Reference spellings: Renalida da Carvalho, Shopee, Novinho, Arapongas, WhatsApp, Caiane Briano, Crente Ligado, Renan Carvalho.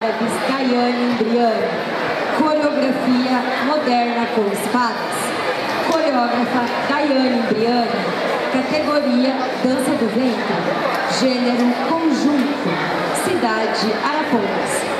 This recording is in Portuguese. Caiane Briano, coreografia moderna com espadas, coreógrafa Caiane Briano, categoria dança do ventre, gênero conjunto, cidade Arapongas.